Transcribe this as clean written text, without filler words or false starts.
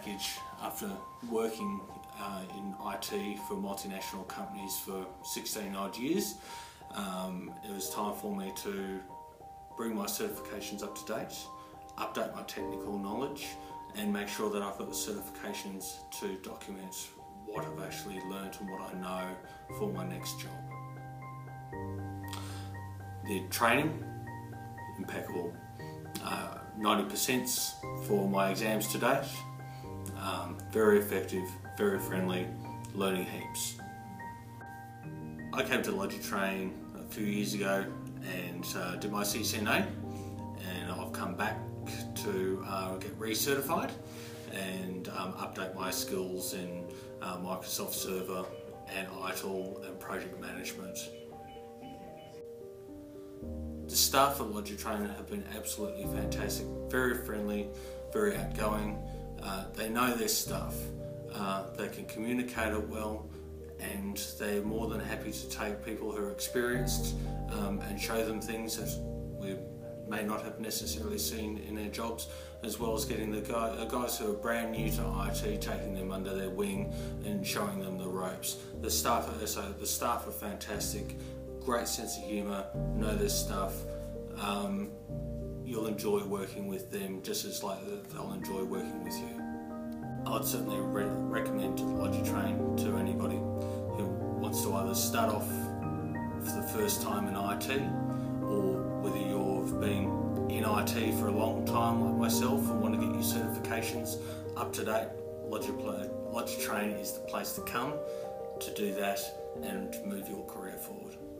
package after working in IT for multinational companies for 16 odd years. It was time for me to bring my certifications up to date, update my technical knowledge and make sure that I've got the certifications to document what I've actually learned and what I know for my next job. The training, impeccable. 90% for my exams to date. Very effective, very friendly, learning heaps. I came to Logitrain a few years ago and did my CCNA, and I've come back to get recertified and update my skills in Microsoft Server and ITIL and project management. The staff at Logitrain have been absolutely fantastic, very friendly, very outgoing. They know their stuff, they can communicate it well, and they're more than happy to take people who are experienced and show them things that we may not have necessarily seen in their jobs, as well as getting the guys who are brand new to IT, taking them under their wing and showing them the ropes. The staff are fantastic, great sense of humour, know their stuff. You'll enjoy working with them just as like they'll enjoy working with you. I'd certainly recommend Logitrain to anybody who wants to either start off for the first time in IT, or whether you've been in IT for a long time like myself and want to get your certifications up to date. Logitrain is the place to come to do that and move your career forward.